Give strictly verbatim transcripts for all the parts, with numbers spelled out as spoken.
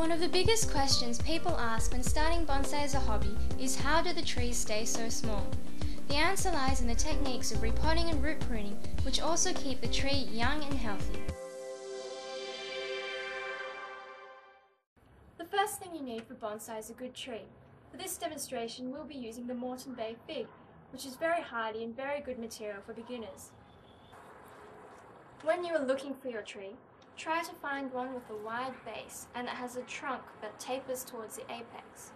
One of the biggest questions people ask when starting bonsai as a hobby is how do the trees stay so small? The answer lies in the techniques of repotting and root pruning, which also keep the tree young and healthy. The first thing you need for bonsai is a good tree. For this demonstration we'll be using the Moreton Bay Fig, which is very hardy and very good material for beginners. When you are looking for your tree, try to find one with a wide base and that has a trunk that tapers towards the apex.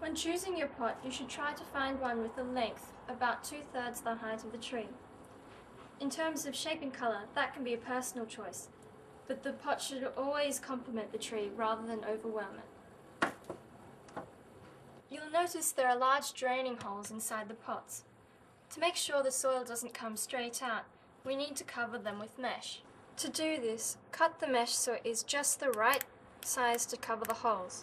When choosing your pot, you should try to find one with a length about two-thirds the height of the tree. In terms of shape and colour, that can be a personal choice, but the pot should always complement the tree rather than overwhelm it. You'll notice there are large draining holes inside the pots. To make sure the soil doesn't come straight out, we need to cover them with mesh. To do this, cut the mesh so it is just the right size to cover the holes.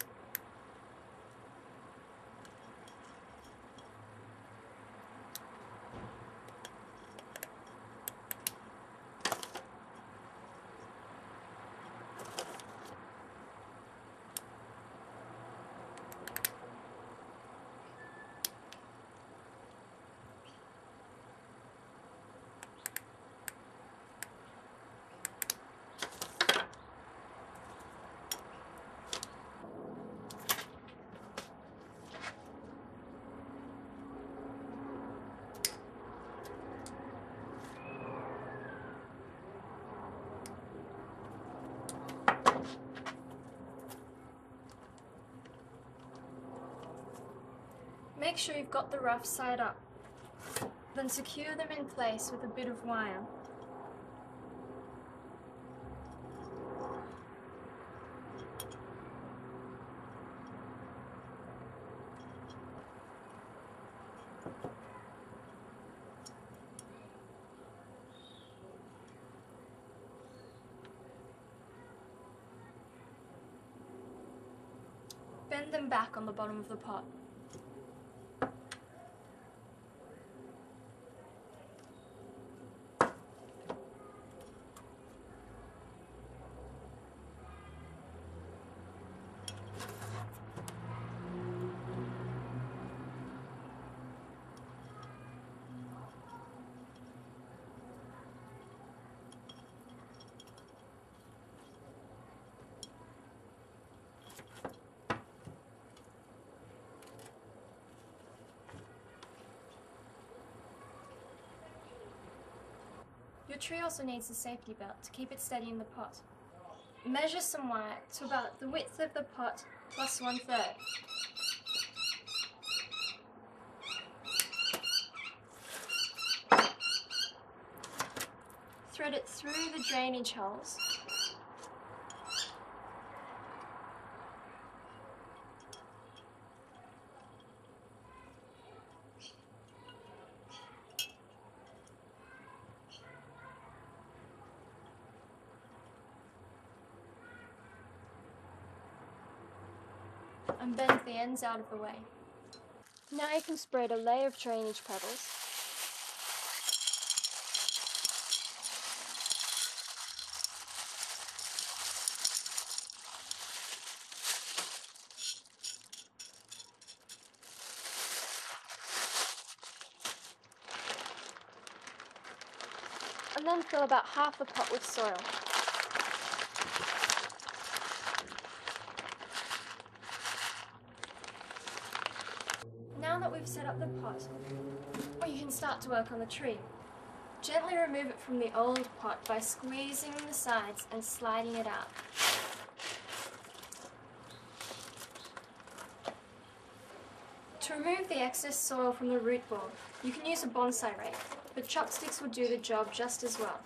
Make sure you've got the rough side up, then secure them in place with a bit of wire. Bend them back on the bottom of the pot. Your tree also needs a safety belt to keep it steady in the pot. Measure some wire to about the width of the pot plus one third. Thread it through the drainage holes. And bend the ends out of the way. Now you can spread a layer of drainage pebbles and then fill about half the pot with soil. Now that we've set up the pot, well, you can start to work on the tree. Gently remove it from the old pot by squeezing the sides and sliding it out. To remove the excess soil from the root ball, you can use a bonsai rake, but chopsticks will do the job just as well.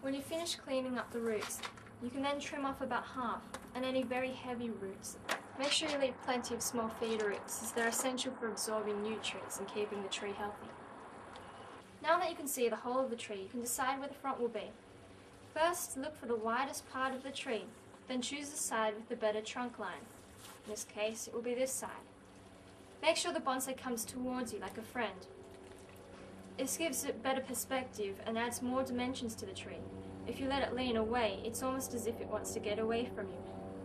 When you finish cleaning up the roots, you can then trim off about half and any very heavy roots. Make sure you leave plenty of small feeder roots as they're essential for absorbing nutrients and keeping the tree healthy. Now that you can see the whole of the tree, you can decide where the front will be. First, look for the widest part of the tree, then choose the side with the better trunk line. In this case, it will be this side. Make sure the bonsai comes towards you like a friend. This gives it better perspective and adds more dimensions to the tree. If you let it lean away, it's almost as if it wants to get away from you.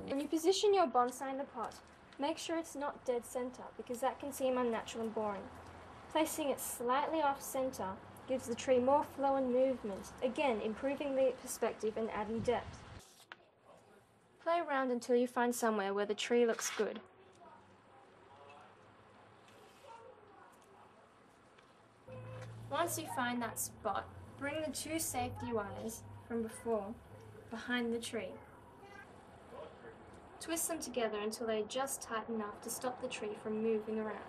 When you position your bonsai in the pot, make sure it's not dead center because that can seem unnatural and boring. Placing it slightly off center gives the tree more flow and movement, again improving the perspective and adding depth. Play around until you find somewhere where the tree looks good. Once you find that spot, bring the two safety wires from before behind the tree. Twist them together until they just tighten enough to stop the tree from moving around.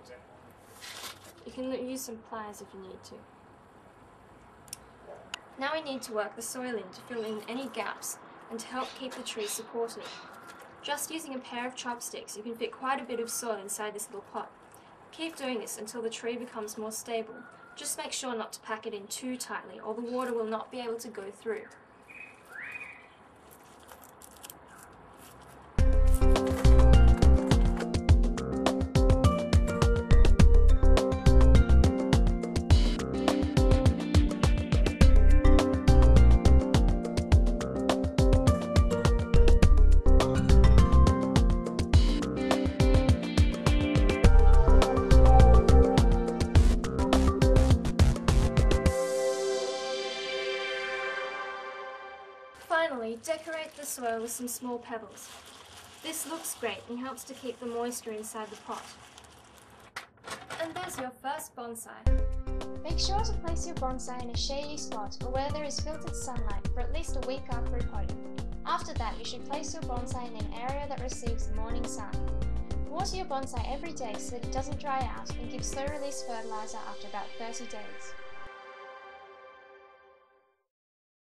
You can use some pliers if you need to. Now we need to work the soil in to fill in any gaps and to help keep the tree supported. Just using a pair of chopsticks, you can fit quite a bit of soil inside this little pot. Keep doing this until the tree becomes more stable. Just make sure not to pack it in too tightly or the water will not be able to go through. Finally, decorate the soil with some small pebbles. This looks great and helps to keep the moisture inside the pot. And there's your first bonsai. Make sure to place your bonsai in a shady spot or where there is filtered sunlight for at least a week after potting. After that, you should place your bonsai in an area that receives morning sun. Water your bonsai every day so that it doesn't dry out and give slow release fertilizer after about thirty days.